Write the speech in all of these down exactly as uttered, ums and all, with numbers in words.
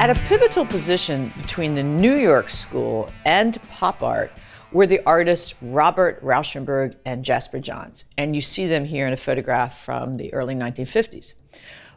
At a pivotal position between the New York School and pop art were the artists Robert Rauschenberg and Jasper Johns, and you see them here in a photograph from the early nineteen fifties.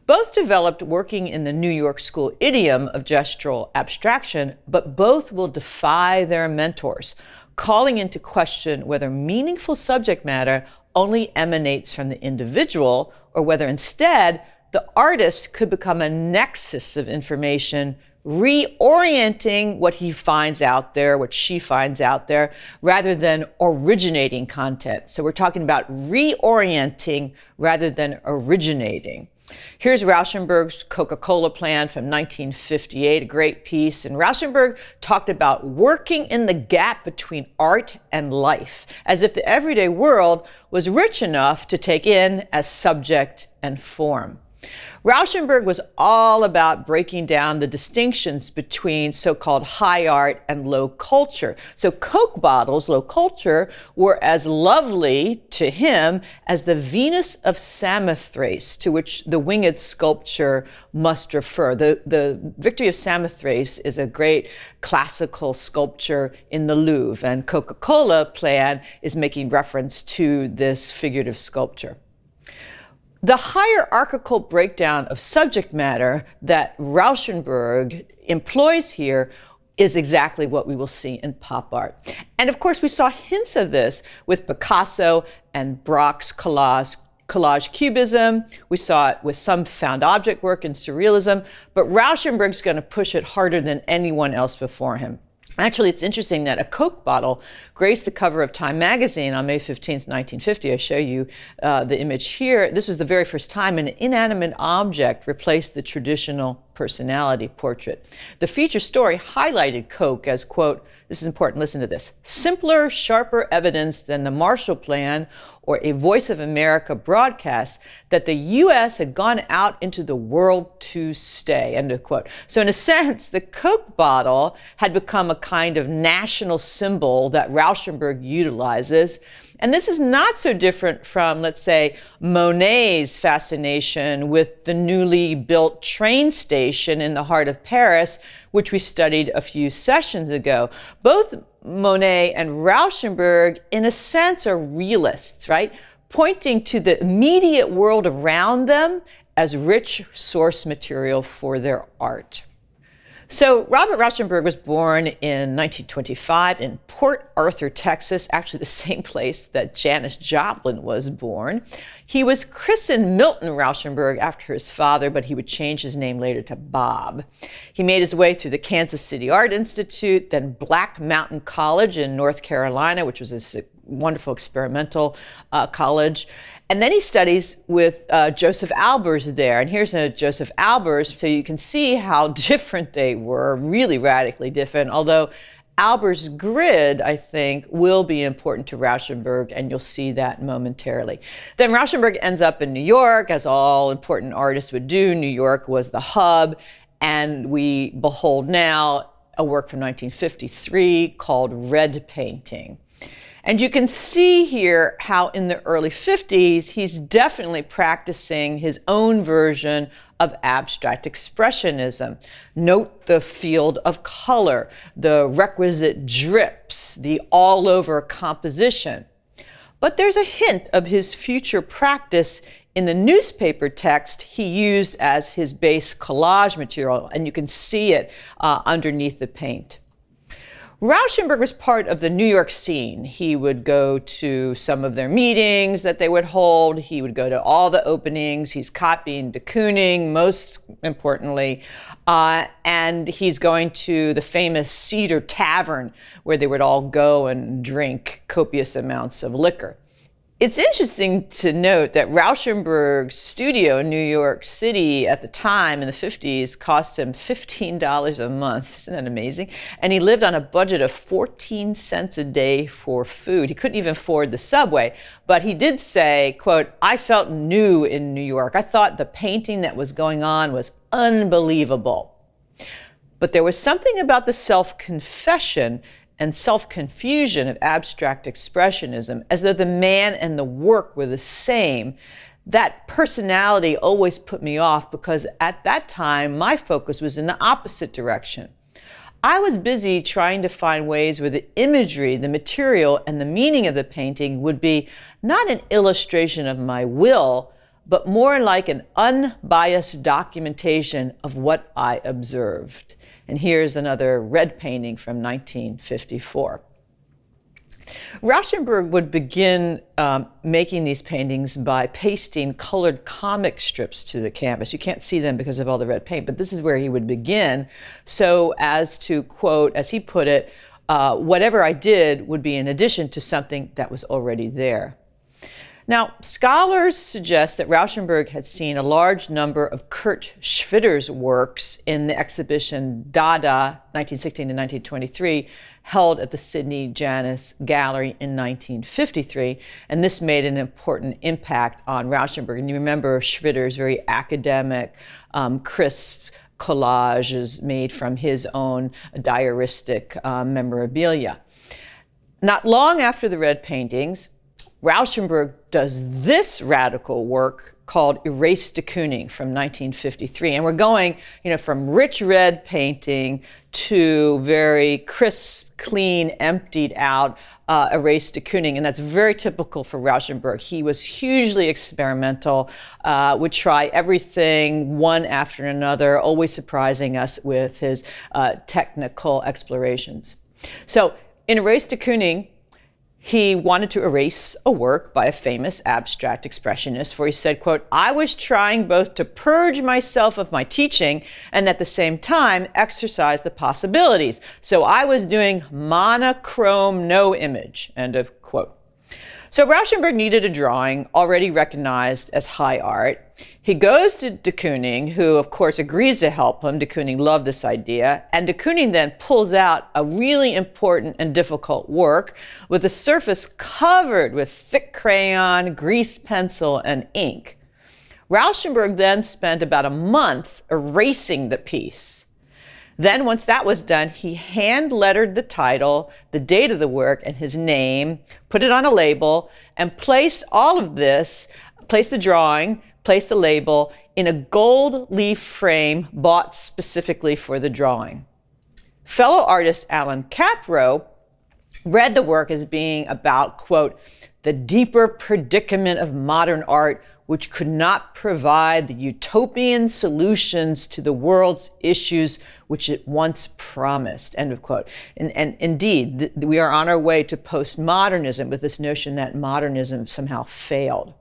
Both developed working in the New York School idiom of gestural abstraction, but both will defy their mentors, calling into question whether meaningful subject matter only emanates from the individual or whether instead the artist could become a nexus of information, reorienting what he finds out there, what she finds out there, rather than originating content. So we're talking about reorienting rather than originating. Here's Rauschenberg's Coca-Cola plan from nineteen fifty-eight, a great piece. And Rauschenberg talked about working in the gap between art and life, as if the everyday world was rich enough to take in as subject and form. Rauschenberg was all about breaking down the distinctions between so-called high art and low culture. So Coke bottles, low culture, were as lovely to him as the Venus of Samothrace, to which the winged sculpture must refer. The, the Victory of Samothrace is a great classical sculpture in the Louvre, and Coca-Cola Plan is making reference to this figurative sculpture. The hierarchical breakdown of subject matter that Rauschenberg employs here is exactly what we will see in pop art. And of course, we saw hints of this with Picasso and Braque's collage, collage cubism. We saw it with some found object work in surrealism, but Rauschenberg's going to push it harder than anyone else before him. Actually, it's interesting that a Coke bottle graced the cover of Time magazine on May fifteenth, nineteen fifty. I show you uh, the image here. This was the very first time an inanimate object replaced the traditional personality portrait. The feature story highlighted Coke as, quote, this is important, listen to this, simpler, sharper evidence than the Marshall Plan or a Voice of America broadcast that the U S had gone out into the world to stay, end of quote. So in a sense, the Coke bottle had become a kind of national symbol that Rauschenberg utilizes. And this is not so different from, let's say, Monet's fascination with the newly built train station in the heart of Paris, which we studied a few sessions ago. Both Monet and Rauschenberg, in a sense, are realists, right? Pointing to the immediate world around them as rich source material for their art. So Robert Rauschenberg was born in nineteen twenty-five in Port Arthur, Texas, actually the same place that Janis Joplin was born. He was christened Milton Rauschenberg after his father, but he would change his name later to Bob. He made his way through the Kansas City Art Institute, then Black Mountain College in North Carolina, which was a wonderful experimental uh, college. And then he studies with uh, Joseph Albers there. And here's a Joseph Albers, so you can see how different they were, really radically different, although Albers' grid, I think, will be important to Rauschenberg, and you'll see that momentarily. Then Rauschenberg ends up in New York, as all important artists would do. New York was the hub, and we behold now a work from nineteen fifty-three called Red Painting. And you can see here how in the early fifties, he's definitely practicing his own version of abstract expressionism. Note the field of color, the requisite drips, the all-over composition. But there's a hint of his future practice in the newspaper text he used as his base collage material, and you can see it uh, underneath the paint. Rauschenberg was part of the New York scene. He would go to some of their meetings that they would hold. He would go to all the openings. He's copying de Kooning, most importantly. Uh, and he's going to the famous Cedar Tavern, where they would all go and drink copious amounts of liquor. It's interesting to note that Rauschenberg's studio in New York City at the time in the fifties cost him fifteen dollars a month. Isn't that amazing? And he lived on a budget of fourteen cents a day for food. He couldn't even afford the subway, but he did say, quote, I felt new in New York. I thought the painting that was going on was unbelievable. But there was something about the self-confession and self-confusion of abstract expressionism, as though the man and the work were the same, that personality always put me off because at that time, my focus was in the opposite direction. I was busy trying to find ways where the imagery, the material, and the meaning of the painting would be not an illustration of my will, but more like an unbiased documentation of what I observed. And here's another red painting from nineteen fifty-four. Rauschenberg would begin um, making these paintings by pasting colored comic strips to the canvas. You can't see them because of all the red paint, but this is where he would begin, so as to, quote, as he put it, uh, whatever I did would be in addition to something that was already there. Now, scholars suggest that Rauschenberg had seen a large number of Kurt Schwitters' works in the exhibition Dada, nineteen sixteen to nineteen twenty-three, held at the Sidney Janis Gallery in nineteen fifty-three, and this made an important impact on Rauschenberg. And you remember Schwitters' very academic, um, crisp collages made from his own diaristic uh, memorabilia. Not long after the red paintings, Rauschenberg does this radical work called Erase de Kooning from nineteen fifty-three. And we're going, you know, from rich red painting to very crisp, clean, emptied out uh, Erase de Kooning. And that's very typical for Rauschenberg. He was hugely experimental, uh, would try everything one after another, always surprising us with his uh, technical explorations. So in Erase de Kooning, he wanted to erase a work by a famous abstract expressionist, for he said, quote, I was trying both to purge myself of my teaching and at the same time exercise the possibilities. So I was doing monochrome no image, end of quote. So Rauschenberg needed a drawing already recognized as high art. He goes to de Kooning, who of course agrees to help him. De Kooning loved this idea, and de Kooning then pulls out a really important and difficult work with the surface covered with thick crayon, grease pencil, and ink. Rauschenberg then spent about a month erasing the piece. Then once that was done, he hand-lettered the title, the date of the work, and his name, put it on a label, and placed all of this, placed the drawing, placed the label in a gold leaf frame bought specifically for the drawing. Fellow artist Alan Caprow read the work as being about, quote, the deeper predicament of modern art, which could not provide the utopian solutions to the world's issues which it once promised, end of quote. And, and indeed, th we are on our way to postmodernism with this notion that modernism somehow failed.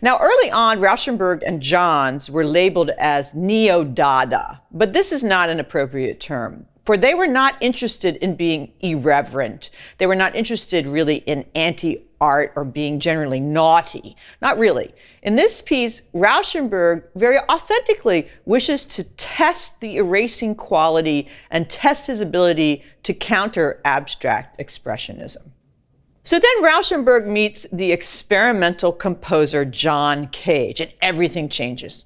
Now, early on, Rauschenberg and Johns were labeled as neo-Dada, but this is not an appropriate term. For they were not interested in being irreverent. They were not interested really in anti-art or being generally naughty. Not really. In this piece, Rauschenberg very authentically wishes to test the erasing quality and test his ability to counter abstract expressionism. So then Rauschenberg meets the experimental composer John Cage, and everything changes.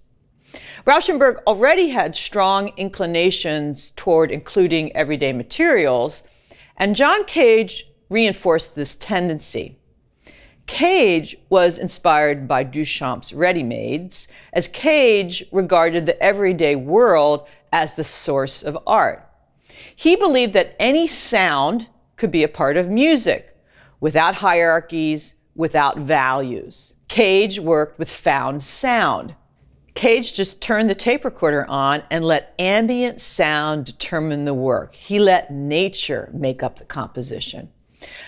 Rauschenberg already had strong inclinations toward including everyday materials, and John Cage reinforced this tendency. Cage was inspired by Duchamp's ready-mades, as Cage regarded the everyday world as the source of art. He believed that any sound could be a part of music, without hierarchies, without values. Cage worked with found sound. Cage just turned the tape recorder on and let ambient sound determine the work. He let nature make up the composition.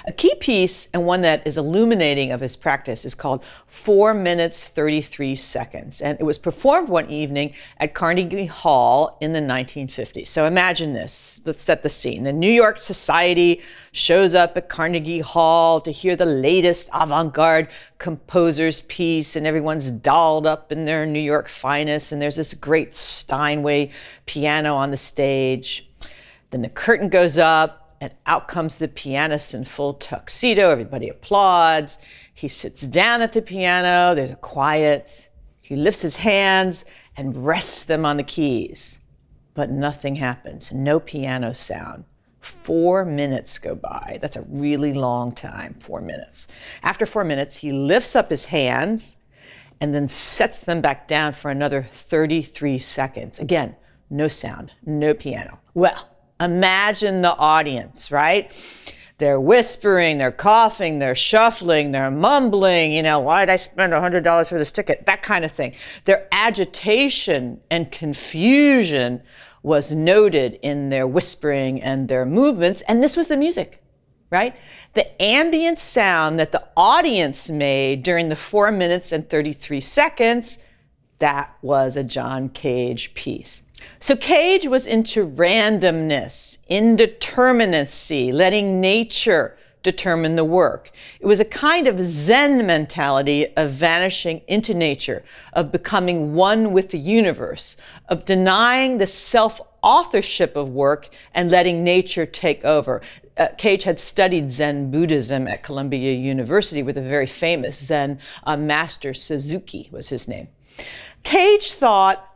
A key piece, and one that is illuminating of his practice, is called four minutes thirty-three seconds. And it was performed one evening at Carnegie Hall in the nineteen fifties. So imagine this. Let's set the scene. The New York Society shows up at Carnegie Hall to hear the latest avant-garde composer's piece, and everyone's dolled up in their New York finest, and there's this great Steinway piano on the stage. Then the curtain goes up, and out comes the pianist in full tuxedo. Everybody applauds. He sits down at the piano. There's a quiet. He lifts his hands and rests them on the keys. But nothing happens. No piano sound. Four minutes go by. That's a really long time, four minutes. After four minutes, he lifts up his hands and then sets them back down for another thirty-three seconds. Again, no sound, no piano. Well, imagine the audience, right? They're whispering, they're coughing, they're shuffling, they're mumbling, you know, why'd I spend one hundred dollars for this ticket? That kind of thing. Their agitation and confusion was noted in their whispering and their movements, and this was the music, right? The ambient sound that the audience made during the four minutes and thirty-three seconds, that was a John Cage piece. So Cage was into randomness, indeterminacy, letting nature determine the work. It was a kind of Zen mentality of vanishing into nature, of becoming one with the universe, of denying the self-authorship of work and letting nature take over. Uh, Cage had studied Zen Buddhism at Columbia University with a very famous Zen uh, master, Suzuki was his name. Cage thought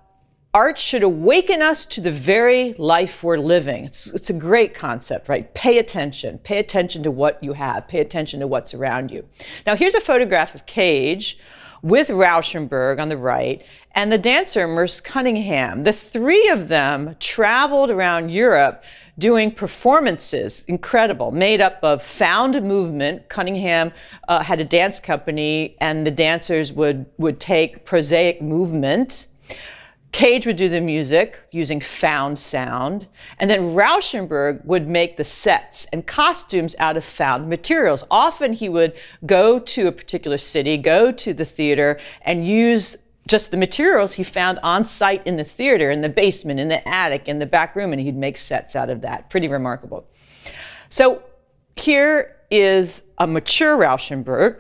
art should awaken us to the very life we're living. It's, it's a great concept, right? Pay attention. Pay attention to what you have. Pay attention to what's around you. Now, here's a photograph of Cage with Rauschenberg on the right and the dancer Merce Cunningham. The three of them traveled around Europe doing performances, incredible, made up of found movement. Cunningham uh, had a dance company, and the dancers would, would take prosaic movement. Cage would do the music using found sound, and then Rauschenberg would make the sets and costumes out of found materials. Often he would go to a particular city, go to the theater, and use just the materials he found on site in the theater, in the basement, in the attic, in the back room, and he'd make sets out of that. Pretty remarkable. So here is a mature Rauschenberg.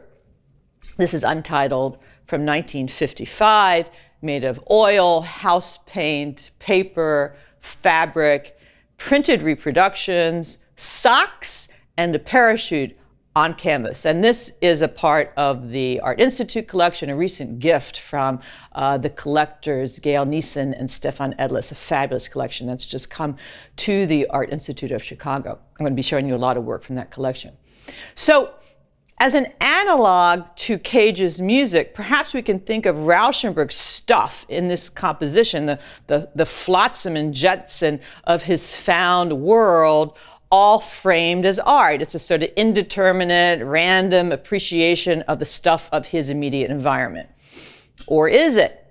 This is untitled, from nineteen fifty-five. Made of oil, house paint, paper, fabric, printed reproductions, socks, and a parachute on canvas. And this is a part of the Art Institute collection, a recent gift from uh, the collectors Gail Neeson and Stefan Edlis, a fabulous collection that's just come to the Art Institute of Chicago. I'm going to be showing you a lot of work from that collection. So, as an analog to Cage's music, perhaps we can think of Rauschenberg's stuff in this composition, the, the, the flotsam and jetsam of his found world, all framed as art. It's a sort of indeterminate, random appreciation of the stuff of his immediate environment. Or is it?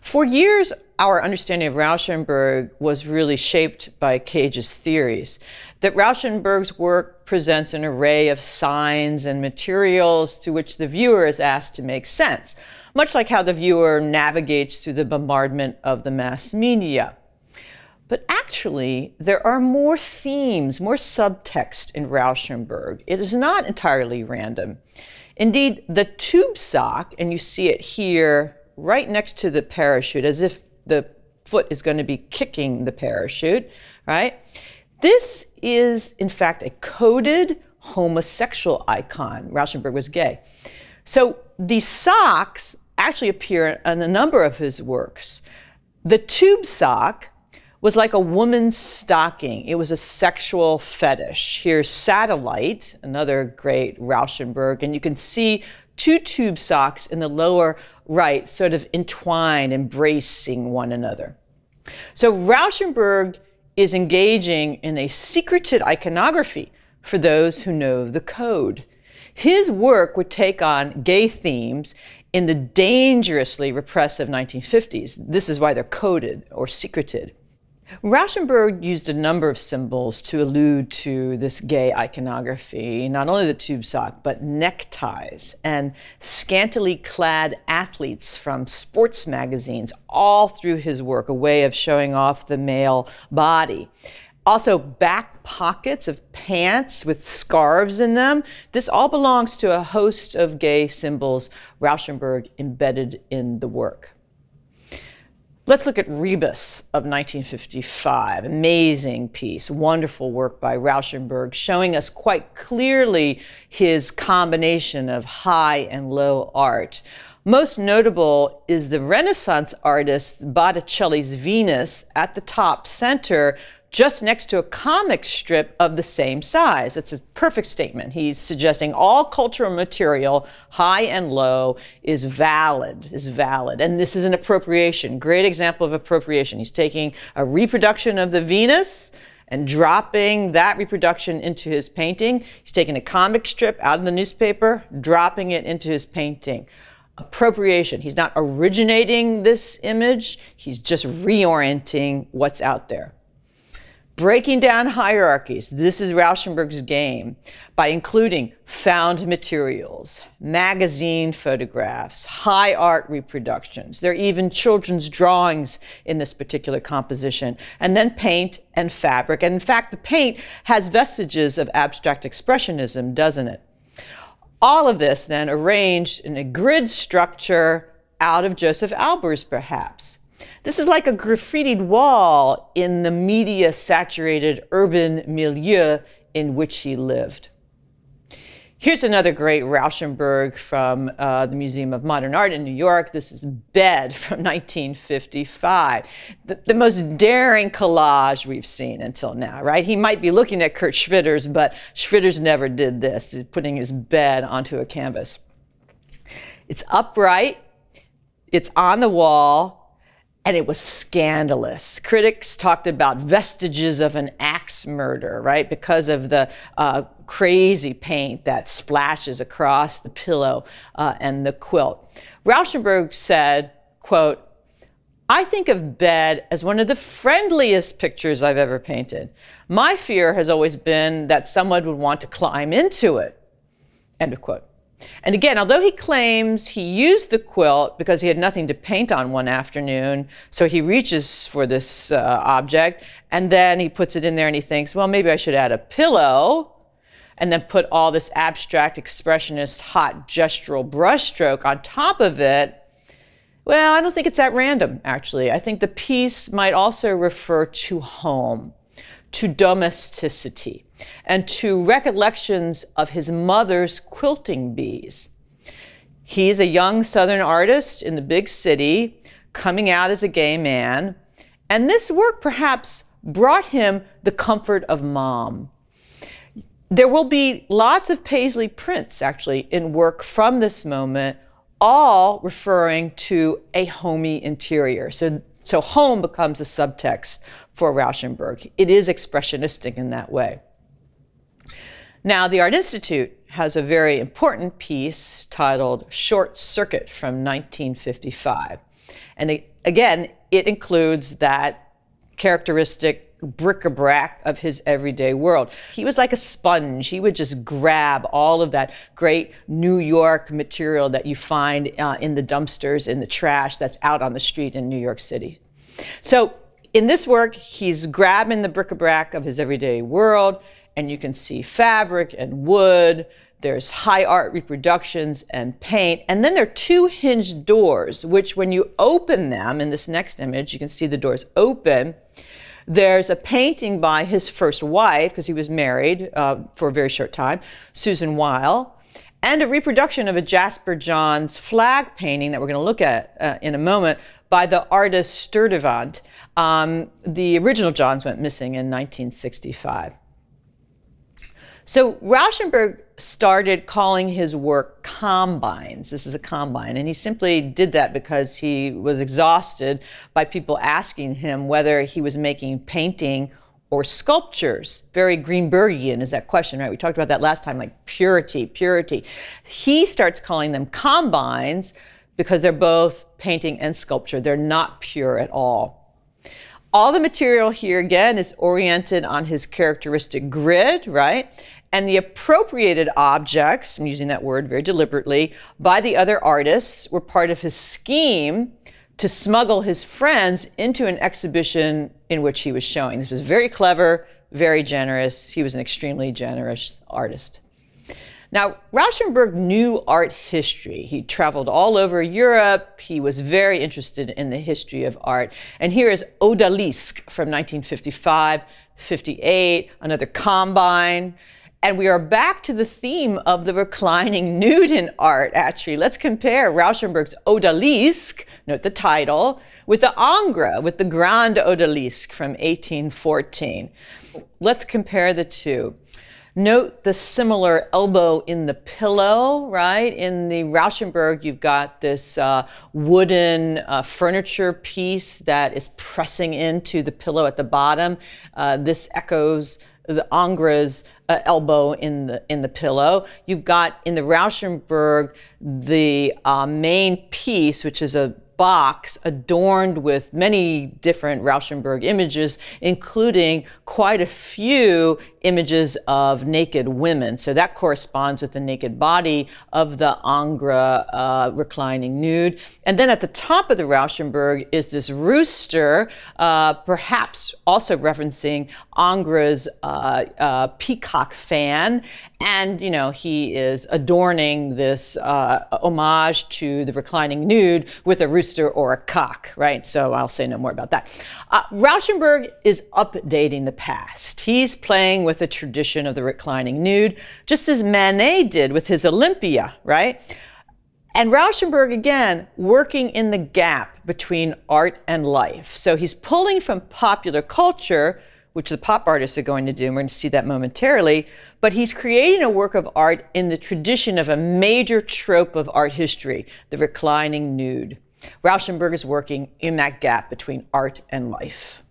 For years, our understanding of Rauschenberg was really shaped by Cage's theories, that Rauschenberg's work presents an array of signs and materials to which the viewer is asked to make sense, much like how the viewer navigates through the bombardment of the mass media. But actually, there are more themes, more subtext in Rauschenberg. It is not entirely random. Indeed, the tube sock, and you see it here, right next to the parachute, as if the foot is going to be kicking the parachute, right? This is, in fact, a coded homosexual icon. Rauschenberg was gay. So the socks actually appear in a number of his works. The tube sock was like a woman's stocking. It was a sexual fetish. Here's Satellite, another great Rauschenberg, and you can see two tube socks in the lower right, sort of entwined, embracing one another. So Rauschenberg is engaging in a secreted iconography for those who know the code. His work would take on gay themes in the dangerously repressive nineteen fifties. This is why they're coded or secreted. Rauschenberg used a number of symbols to allude to this gay iconography, not only the tube sock, but neckties and scantily clad athletes from sports magazines, all through his work, a way of showing off the male body. Also, back pockets of pants with scarves in them. This all belongs to a host of gay symbols Rauschenberg embedded in the work. Let's look at Rebus of nineteen fifty-five, amazing piece, wonderful work by Rauschenberg, showing us quite clearly his combination of high and low art. Most notable is the Renaissance artist Botticelli's Venus at the top center, just next to a comic strip of the same size. It's a perfect statement. He's suggesting all cultural material, high and low, is valid, is valid. And this is an appropriation, great example of appropriation. He's taking a reproduction of the Venus and dropping that reproduction into his painting. He's taking a comic strip out of the newspaper, dropping it into his painting. Appropriation. He's not originating this image, he's just reorienting what's out there. Breaking down hierarchies. This is Rauschenberg's game by including found materials, magazine photographs, high art reproductions. There are even children's drawings in this particular composition, and then paint and fabric. And in fact, the paint has vestiges of abstract expressionism, doesn't it? All of this then arranged in a grid structure out of Joseph Albers, perhaps. This is like a graffitied wall in the media-saturated urban milieu in which he lived. Here's another great Rauschenberg from uh, the Museum of Modern Art in New York. This is Bed from nineteen fifty-five. The, the most daring collage we've seen until now, right? He might be looking at Kurt Schwitters, but Schwitters never did this, putting his bed onto a canvas. It's upright, it's on the wall, and it was scandalous. Critics talked about vestiges of an axe murder, right? Because of the uh, crazy paint that splashes across the pillow uh, and the quilt. Rauschenberg said, quote, "I think of Bed as one of the friendliest pictures I've ever painted. My fear has always been that someone would want to climb into it." End of quote. And again, although he claims he used the quilt because he had nothing to paint on one afternoon, so he reaches for this uh, object, and then he puts it in there and he thinks, well, maybe I should add a pillow, and then put all this abstract expressionist hot gestural brushstroke on top of it. Well, I don't think it's that random, actually. I think the piece might also refer to home, to domesticity, and to recollections of his mother's quilting bees. He's a young Southern artist in the big city, coming out as a gay man, and this work perhaps brought him the comfort of mom. There will be lots of paisley prints, actually, in work from this moment, all referring to a homey interior. So, so home becomes a subtext for Rauschenberg. It is expressionistic in that way. Now, the Art Institute has a very important piece titled Short Circuit from nineteen fifty-five. And it, again, it includes that characteristic bric-a-brac of his everyday world. He was like a sponge. He would just grab all of that great New York material that you find uh, in the dumpsters, in the trash, that's out on the street in New York City. So in this work, he's grabbing the bric-a-brac of his everyday world, and you can see fabric and wood. There's high art reproductions and paint. And then there are two hinged doors, which when you open them, in this next image, you can see the doors open. There's a painting by his first wife, because he was married uh, for a very short time, Susan Weil, and a reproduction of a Jasper Johns flag painting that we're going to look at uh, in a moment by the artist Sturtevant. Um, the original Johns went missing in nineteen sixty-five. So Rauschenberg started calling his work combines. This is a combine, and he simply did that because he was exhausted by people asking him whether he was making painting or sculptures. Very Greenbergian is that question, right? We talked about that last time, like purity, purity. He starts calling them combines because they're both painting and sculpture. They're not pure at all. All the material here, again, is oriented on his characteristic grid, right? And the appropriated objects, I'm using that word very deliberately, by the other artists were part of his scheme to smuggle his friends into an exhibition in which he was showing. This was very clever, very generous. He was an extremely generous artist. Now, Rauschenberg knew art history. He traveled all over Europe. He was very interested in the history of art. And here is Odalisque from nineteen fifty-five, fifty-eight, another combine. And we are back to the theme of the reclining nude in art, actually. Let's compare Rauschenberg's Odalisque, note the title, with the Ingres, with the Grande Odalisque from eighteen fourteen. Let's compare the two. Note the similar elbow in the pillow, right? In the Rauschenberg, you've got this uh, wooden uh, furniture piece that is pressing into the pillow at the bottom. Uh, this echoes the Ingres' uh, elbow in the, in the pillow. You've got, in the Rauschenberg, the uh, main piece, which is a box adorned with many different Rauschenberg images, including quite a few images of naked women. So that corresponds with the naked body of the Ingres uh, reclining nude. And then at the top of the Rauschenberg is this rooster, uh, perhaps also referencing Ingres' uh, uh, peacock fan. And, you know, he is adorning this uh, homage to the reclining nude with a rooster or a cock, right? So I'll say no more about that. Uh, Rauschenberg is updating the past. He's playing with the tradition of the reclining nude, just as Manet did with his Olympia, right? And Rauschenberg, again, working in the gap between art and life. So he's pulling from popular culture, which the pop artists are going to do, and we're going to see that momentarily, but he's creating a work of art in the tradition of a major trope of art history, the reclining nude. Rauschenberg is working in that gap between art and life.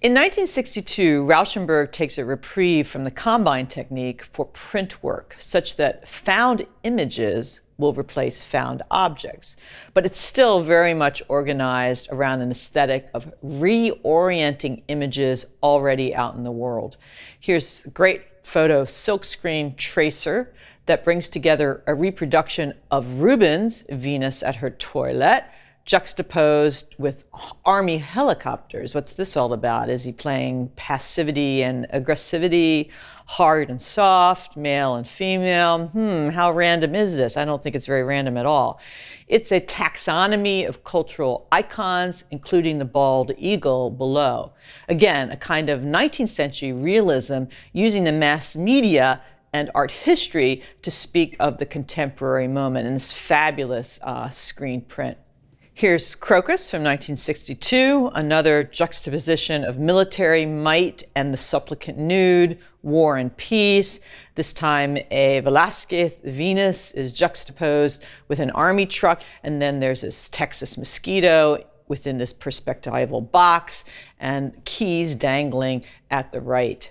In nineteen sixty-two, Rauschenberg takes a reprieve from the Combine technique for print work, such that found images will replace found objects. But it's still very much organized around an aesthetic of reorienting images already out in the world. Here's a great photo of silkscreen tracer that brings together a reproduction of Rubens' Venus at her toilet, juxtaposed with army helicopters. What's this all about? Is he playing passivity and aggressivity, hard and soft, male and female? Hmm, how random is this? I don't think it's very random at all. It's a taxonomy of cultural icons, including the bald eagle below. Again, a kind of nineteenth century realism using the mass media and art history to speak of the contemporary moment in this fabulous uh, screen print. Here's Crocus from nineteen sixty-two, another juxtaposition of military might and the supplicant nude, war and peace. This time a Velázquez Venus is juxtaposed with an army truck, and then there's this Texas mosquito within this perspectival box and keys dangling at the right.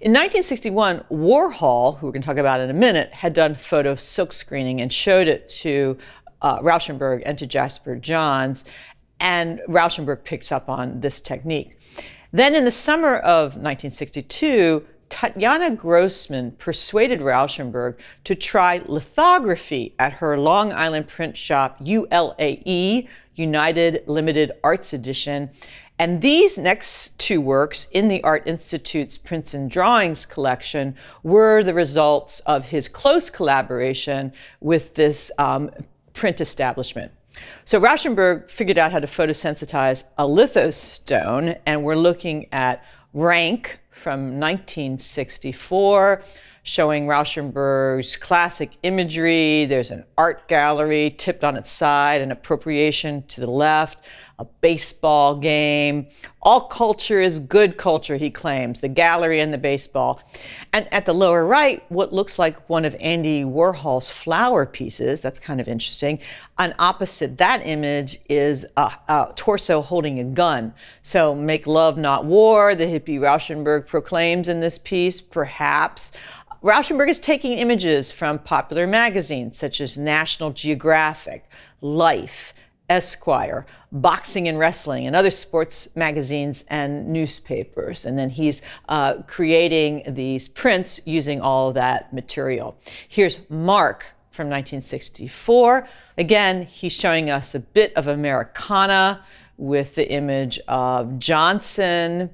In nineteen sixty-one, Warhol, who we're going to talk about in a minute, had done photo silk screening and showed it to uh, Rauschenberg and to Jasper Johns, and Rauschenberg picks up on this technique. Then in the summer of nineteen sixty-two, Tatiana Grossman persuaded Rauschenberg to try lithography at her Long Island print shop, U L A E, United Limited Arts Edition. And these next two works in the Art Institute's Prints and Drawings collection were the results of his close collaboration with this um, print establishment. So Rauschenberg figured out how to photosensitize a lithostone, and we're looking at Rank from nineteen sixty-four, showing Rauschenberg's classic imagery. There's an art gallery tipped on its side, an appropriation to the left, a baseball game. All culture is good culture, he claims, the gallery and the baseball. And at the lower right, what looks like one of Andy Warhol's flower pieces, that's kind of interesting. And opposite that image is a, a torso holding a gun. So make love, not war, the hippie Rauschenberg proclaims in this piece, perhaps. Rauschenberg is taking images from popular magazines such as National Geographic, Life, Esquire, Boxing and Wrestling, and other sports magazines and newspapers. And then he's uh, creating these prints using all that material. Here's Mark from nineteen sixty-four. Again, he's showing us a bit of Americana with the image of Johnson,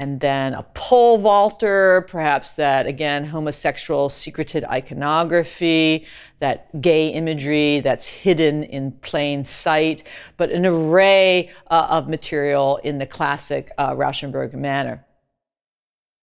and then a pole vaulter, perhaps that, again, homosexual secreted iconography, that gay imagery that's hidden in plain sight, but an array uh, of material in the classic uh, Rauschenberg manner.